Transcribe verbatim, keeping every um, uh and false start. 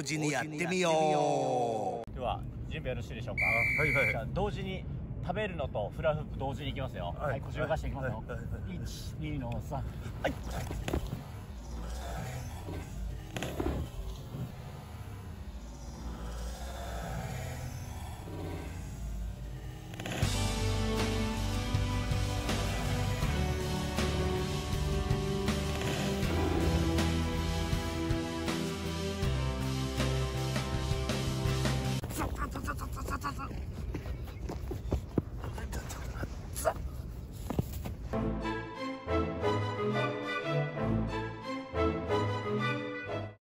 同時にやってみよう。では準備よろしいでしょうか。はいはい。じゃあ同時に食べるのとフラフープ同時にいきますよ。はい、腰を動かしていきますよ。いち、にのさん。はい、さあさあさあさあさあさあさあ。